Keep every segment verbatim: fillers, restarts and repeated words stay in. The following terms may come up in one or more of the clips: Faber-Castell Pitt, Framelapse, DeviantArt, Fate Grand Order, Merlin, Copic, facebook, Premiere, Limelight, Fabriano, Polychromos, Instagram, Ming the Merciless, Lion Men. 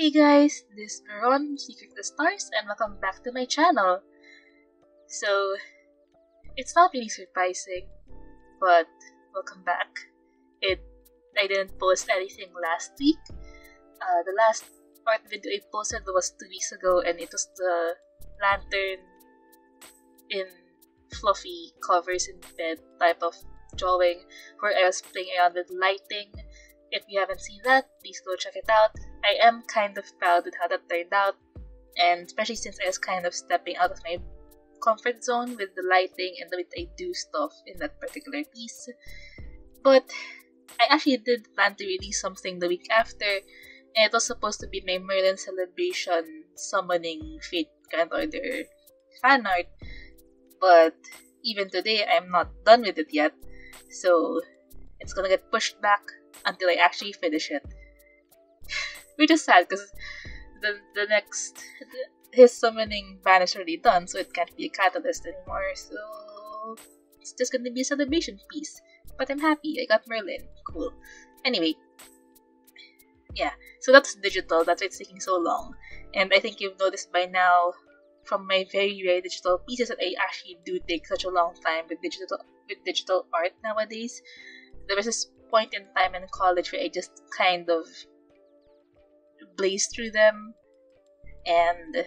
Hey guys, this is Veron from Secret the Stars and welcome back to my channel. So, it's not really surprising, but welcome back. It I didn't post anything last week. Uh, the last part video I posted was two weeks ago and it was the lantern in fluffy covers in bed type of drawing where I was playing around with lighting. If you haven't seen that, please go check it out. I am kind of proud with how that turned out, and especially since I was kind of stepping out of my comfort zone with the lighting and the way I do stuff in that particular piece. But I actually did plan to release something the week after, and it was supposed to be my Merlin celebration summoning Fate Grand Order fan art, but even today I'm not done with it yet, so it's gonna get pushed back until I actually finish it. Which is sad because the, the next, his summoning ban is already done, so it can't be a catalyst anymore, so it's just gonna be a celebration piece. But I'm happy, I got Merlin, cool. Anyway, yeah, so that's digital, that's why it's taking so long. And I think you've noticed by now from my very rare digital pieces that I actually do take such a long time with digital, with digital art nowadays. There was this point in time in college where I just kind of blazed through them, and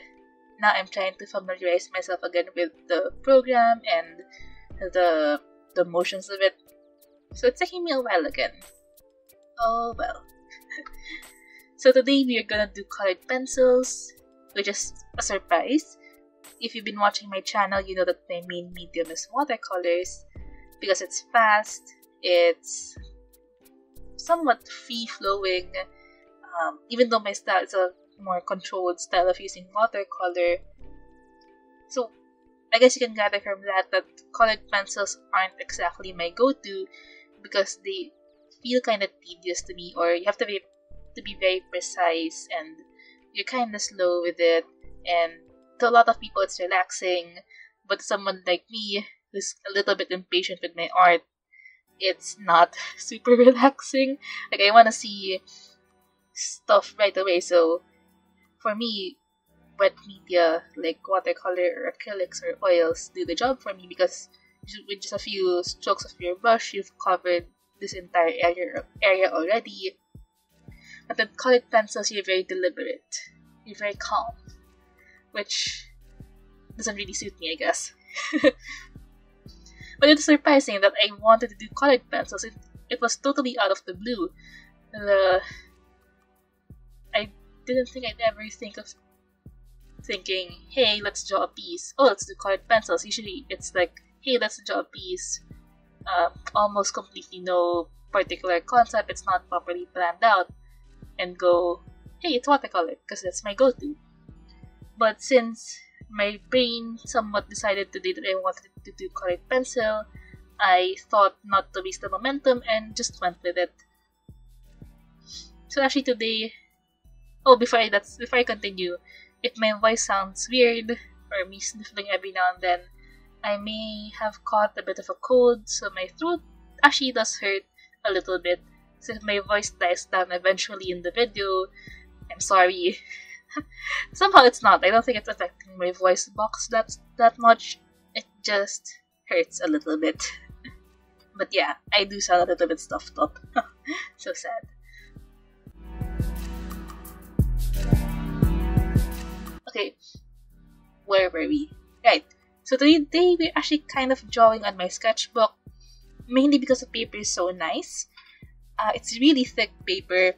now I'm trying to familiarize myself again with the program and the the motions of it, so it's taking me a while again. Oh well. So today we are gonna do colored pencils, which is a surprise. If you've been watching my channel, you know that my main medium is watercolors because it's fast, it's somewhat free-flowing, um, even though my style is a more controlled style of using watercolor. So I guess you can gather from that that colored pencils aren't exactly my go-to because they feel kind of tedious to me, or you have to be to be very precise and you're kind of slow with it, and to a lot of people it's relaxing, but to someone like me who's a little bit impatient with my art, it's not super relaxing. Like, I want to see stuff right away, so for me, wet media like watercolor or acrylics or oils do the job for me because with just a few strokes of your brush, you've covered this entire area, area already. But with colored pencils, you're very deliberate. You're very calm, which doesn't really suit me, I guess. But it's surprising that I wanted to do colored pencils. It, it was totally out of the blue. The, I didn't think I'd ever think of thinking, hey, let's draw a piece. Oh, let's do colored pencils. Usually it's like, hey, let's draw a piece. Uh, almost completely no particular concept. It's not properly planned out. And go, hey, it's watercolor, because that's my go-to. But since my brain somewhat decided today that I wanted to do colored pencil, I thought not to waste the momentum and just went with it. So actually today, oh, before I, that's, before I continue, if my voice sounds weird or me sniffling every now and then, I may have caught a bit of a cold, so my throat actually does hurt a little bit. So if my voice dies down eventually in the video, I'm sorry. Somehow it's not. I don't think it's affecting my voice box that, that much. It just hurts a little bit. But yeah, I do sound a little bit stuffed up. So sad. Okay, where were we? Right, so today we're actually kind of drawing on my sketchbook, mainly because the paper is so nice. Uh, it's really thick paper,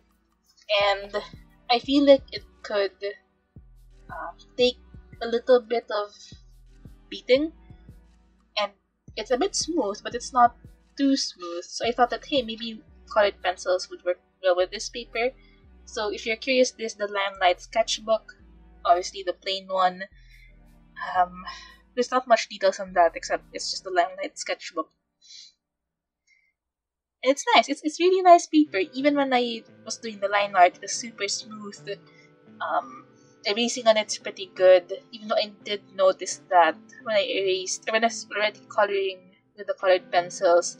and I feel like it could uh, take a little bit of beating, and it's a bit smooth, but it's not too smooth, so I thought that, hey, maybe colored pencils would work well with this paper. So if you're curious, this is the Limelight sketchbook, obviously the plain one. Um, there's not much details on that, except it's just the Limelight sketchbook. It's nice. It's it's really nice paper. Even when I was doing the line art, it was super smooth. Um, erasing on it's pretty good. Even though I did notice that when I erased, when I was already coloring with the colored pencils,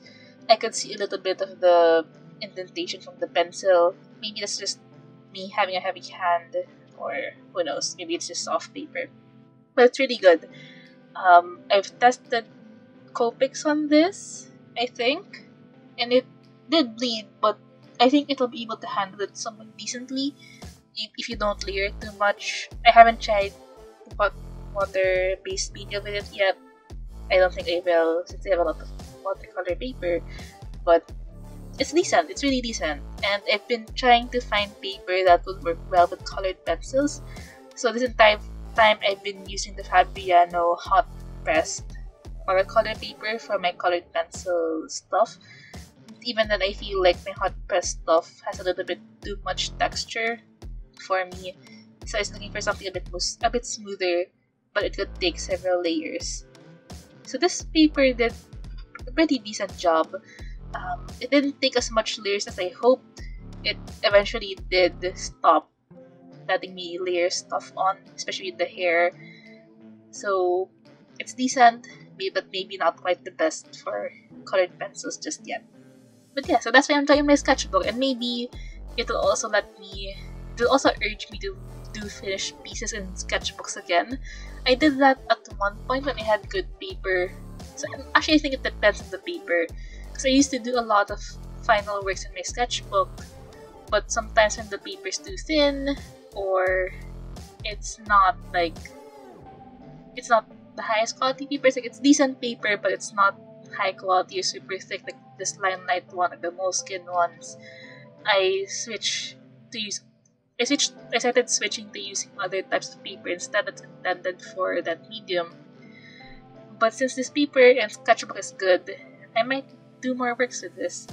I could see a little bit of the indentation from the pencil. Maybe that's just me having a heavy hand, or who knows, maybe it's just soft paper. But it's really good. Um, I've tested Copics on this, I think, and it did bleed, but I think it'll be able to handle it somewhat decently if you don't layer it too much. I haven't tried water-based media with it yet. I don't think I will, since I have a lot of watercolor paper, but it's decent. It's really decent. And I've been trying to find paper that would work well with colored pencils. So this entire time I've been using the Fabriano hot pressed watercolor paper for my colored pencil stuff. Even then, I feel like my hot pressed stuff has a little bit too much texture for me. So I was looking for something a bit a bit smoother, but it could take several layers. So this paper did a pretty decent job. Um, it didn't take as much layers as I hoped. It eventually did stop letting me layer stuff on, especially the hair. So it's decent, but maybe not quite the best for colored pencils just yet. But yeah, so that's why I'm trying my sketchbook, and maybe it'll also let me, it'll also urge me to do finished pieces in sketchbooks again. I did that at one point when I had good paper. So actually, I think it depends on the paper. So I used to do a lot of final works in my sketchbook, but sometimes when the paper's too thin or it's not like it's not the highest quality paper, it's like it's decent paper but it's not high quality or super thick like this Limelight one or the Moleskin ones, I switched to use I switched I started switching to using other types of paper instead that's intended for that medium. But since this paper and sketchbook is good, I might do more works with this.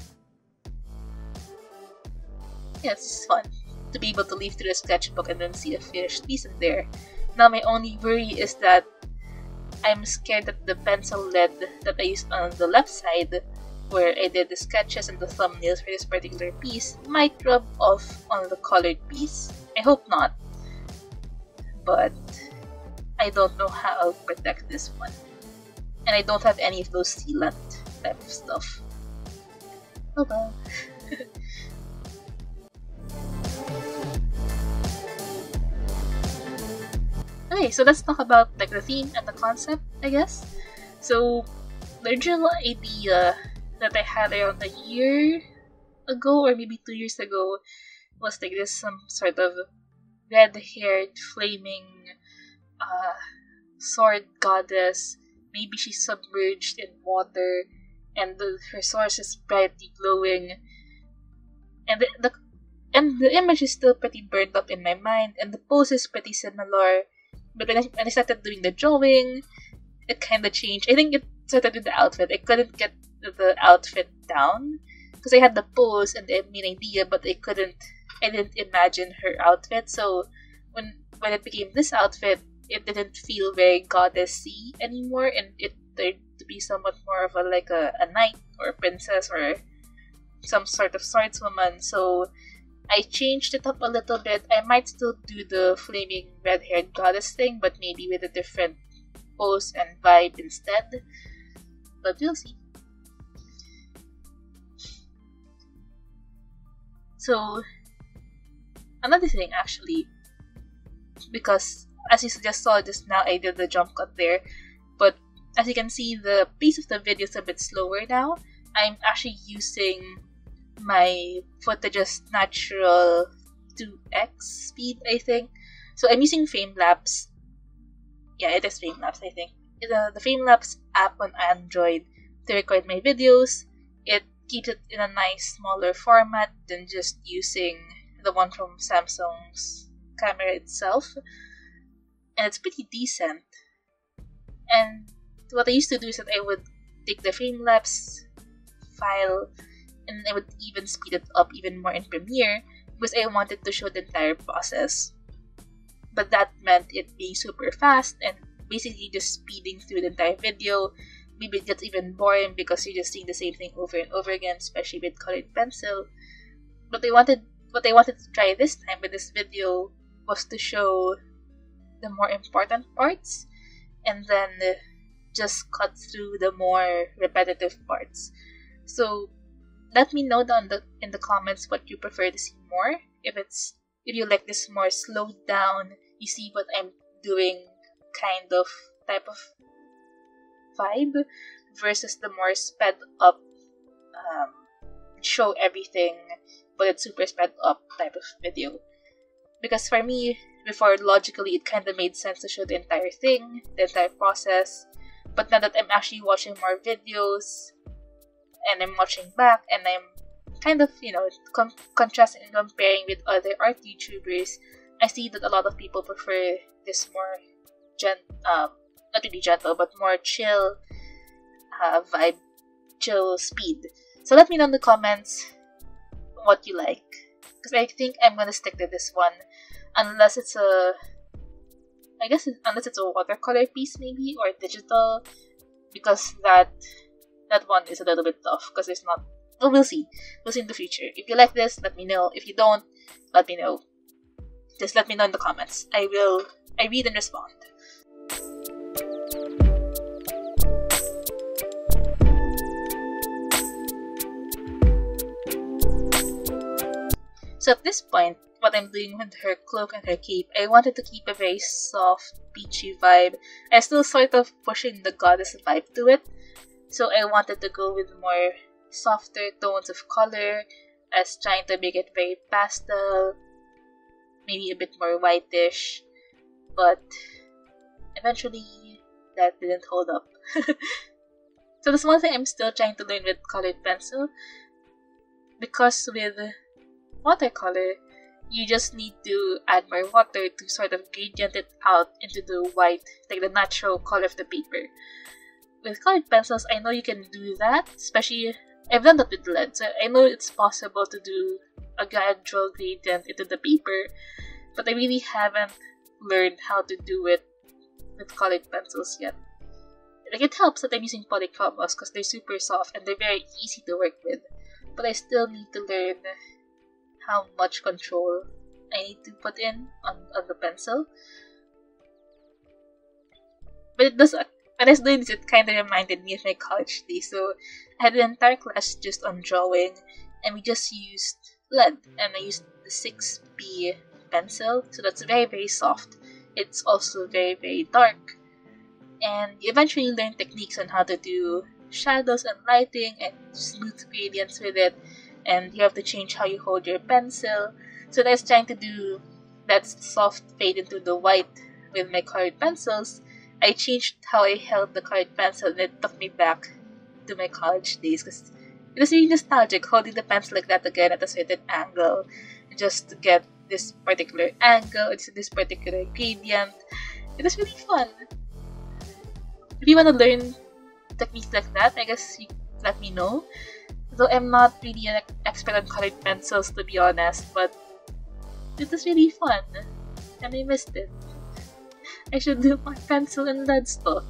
Yeah, it's fun to be able to leaf through the sketchbook and then see a finished piece in there. Now my only worry is that I'm scared that the pencil lead that I used on the left side, where I did the sketches and the thumbnails for this particular piece, might rub off on the colored piece. I hope not, but I don't know how I'll protect this one, and I don't have any of those sealant type of stuff. Oh well. Okay, so let's talk about like the theme and the concept, I guess. So the original idea that I had around a year ago or maybe two years ago was like this, some sort of red-haired flaming uh, sword goddess. Maybe she's submerged in water, and the, her source is brightly glowing, and the, the and the image is still pretty burned up in my mind, and the pose is pretty similar. But when I, when I started doing the drawing, it kind of changed. I think it started with the outfit. I couldn't get the outfit down because I had the pose and the main idea, but I couldn't. I didn't imagine her outfit. So when when it became this outfit, it didn't feel very goddessy anymore, and it turned to be somewhat more of a like a, a knight or a princess or some sort of swordswoman. So I changed it up a little bit. I might still do the flaming red-haired goddess thing, but maybe with a different pose and vibe instead. But we'll see. So another thing, actually, because as you just saw just now, I did the jump cut there, but as you can see, the pace of the video is a bit slower now. I'm actually using my footage's natural two X speed, I think. So I'm using Framelapse. Yeah, it is Framelapse, I think. The, the Framelapse app on Android to record my videos. It keeps it in a nice smaller format than just using the one from Samsung's camera itself. And it's pretty decent. And what I used to do is that I would take the Framelapse file and I would even speed it up even more in Premiere because I wanted to show the entire process. But that meant it being super fast and basically just speeding through the entire video. Maybe it gets even boring because you're just seeing the same thing over and over again, especially with colored pencil. But I wanted, what I wanted to try this time with this video was to show the more important parts and then just cut through the more repetitive parts. So let me know down the, in the comments what you prefer to see more, if it's if you like this more slowed down, you see what I'm doing kind of type of vibe, versus the more sped up, um, show everything but it's super sped up type of video. Because for me, before, logically it kind of made sense to show the entire thing, the entire process, but now that I'm actually watching more videos and I'm watching back and I'm kind of, you know, com contrasting and comparing with other art YouTubers, I see that a lot of people prefer this more gen- um, not really gentle, but more chill uh, vibe, chill speed. So let me know in the comments what you like, because I think I'm gonna stick to this one, unless it's a, I guess it, unless it's a watercolor piece maybe, or digital, because that that one is a little bit tough, because it's not. Well, we'll see. We'll see in the future. If you like this, let me know. If you don't, let me know. Just let me know in the comments. I will, I read and respond. So at this point, what I'm doing with her cloak and her cape, I wanted to keep a very soft, peachy vibe. I'm still sort of pushing the goddess vibe to it. So I wanted to go with more softer tones of color, as trying to make it very pastel, maybe a bit more whitish, but eventually that didn't hold up. So that's one thing I'm still trying to learn with colored pencil, because with watercolor you just need to add more water to sort of gradient it out into the white, like the natural color of the paper. With colored pencils, I know you can do that, especially I've done that with lead, so I know it's possible to do a gradual gradient into the paper, but I really haven't learned how to do it with colored pencils yet. Like, it helps that I'm using Polychromos because they're super soft and they're very easy to work with, but I still need to learn how much control I need to put in on, on the pencil. But it does, when I was doing this, it kind of reminded me of my college days. So I had an entire class just on drawing, and we just used lead, and I used the six B pencil, so that's very very soft. It's also very very dark, and you eventually learn techniques on how to do shadows and lighting and smooth gradients with it, and you have to change how you hold your pencil. So I was trying to do that soft fade into the white with my colored pencils. I changed how I held the colored pencil, and it took me back to my college days, because it was really nostalgic holding the pencil like that again at a certain angle, just to get this particular angle, it's this particular gradient. It was really fun. If you want to learn techniques like that, I guess you let me know. Though I'm not really an expert on colored pencils, to be honest, but it was really fun and I missed it. I should do my pencil and lead stuff.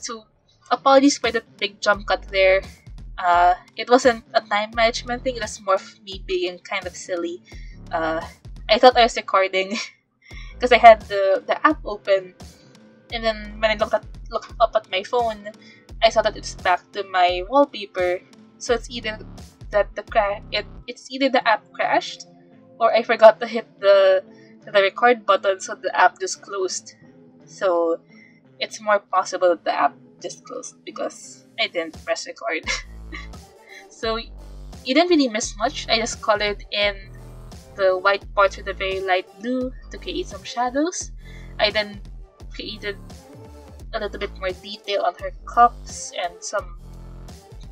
So, apologies for the big jump cut there. Uh, it wasn't a time management thing, it was more of me being kind of silly. Uh, I thought I was recording because I had the, the app open, and then when I looked, at, looked up at my phone, I saw that it's back to my wallpaper. So it's either that the cra it, it's either the app crashed, or I forgot to hit the, the record button, so the app just closed. So it's more possible that the app just closed because I didn't press record. So you didn't really miss much. I just colored in the white parts with a very light blue to create some shadows. I then created a little bit more detail on her cups and some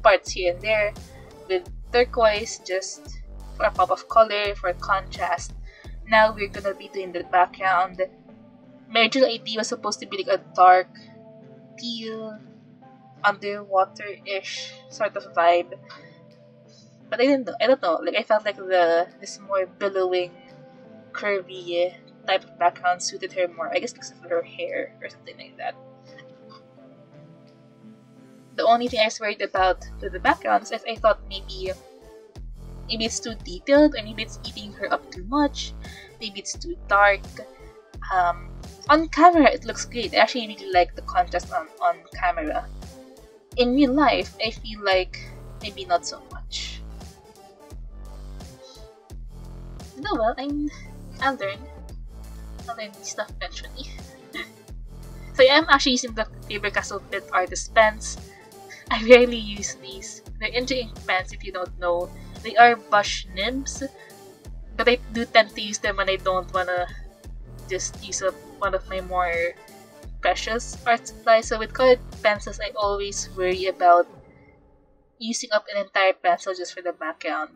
parts here and there with turquoise, just for a pop of color, for contrast. Now we're gonna be doing the background. My original idea was supposed to be like a dark teal, underwater-ish sort of vibe, but I didn't know. I don't know. Like, I felt like the this more billowing, curvy type of background suited her more. I guess because of her hair or something like that. The only thing I was worried about with the background is I thought maybe. Maybe it's too detailed, or maybe it's eating her up too much, maybe it's too dark. Um, on camera, it looks great. I actually really like the contrast on, on camera. In real life, I feel like maybe not so much. And oh well, I'm, I'll learn. I'll learn this stuff eventually. So yeah, I'm actually using the Faber-Castell Pitt artist pens. I rarely use these. They're inking pens if you don't know. They are brush nibs, but I do tend to use them when I don't wanna just use up one of my more precious art supplies. So with colored pencils, I always worry about using up an entire pencil just for the background.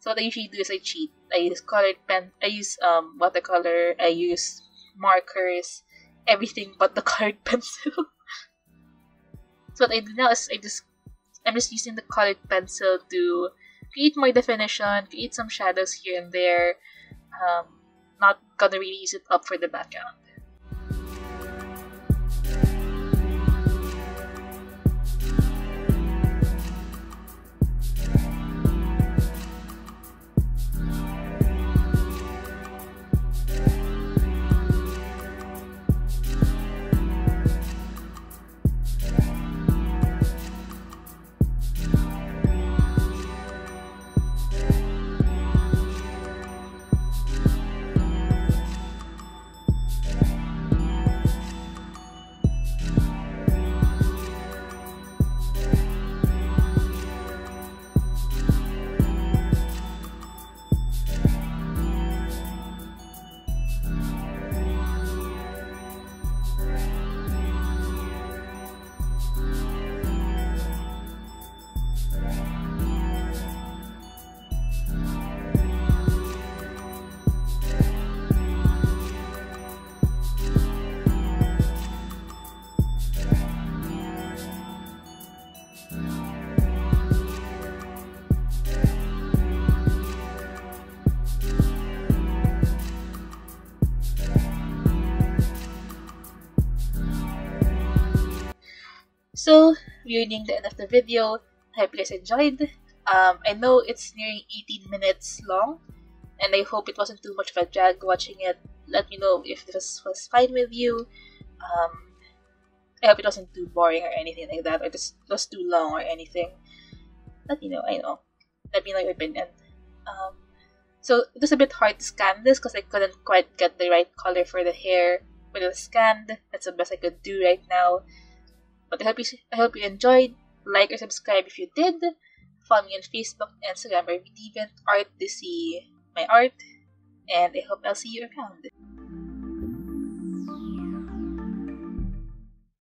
So what I usually do is I cheat. I use colored pen. I use um watercolor. I use markers. Everything but the colored pencil. So what I do now is I just I'm just using the colored pencil to create more definition, create some shadows here and there. Um, not gonna really use it up for the background. So, we're nearing the end of the video. I hope you guys enjoyed. Um, I know it's nearing eighteen minutes long, and I hope it wasn't too much of a drag watching it. Let me know if this was fine with you. Um, I hope it wasn't too boring or anything like that, or just was too long or anything. Let me know, I know. Let me know your opinion. Um, so, it was a bit hard to scan this because I couldn't quite get the right color for the hair when it was scanned. That's the best I could do right now. But I hope, you, I hope you enjoyed. Like or subscribe if you did. Follow me on Facebook, Instagram, or DeviantArt to see my art. And I hope I'll see you around.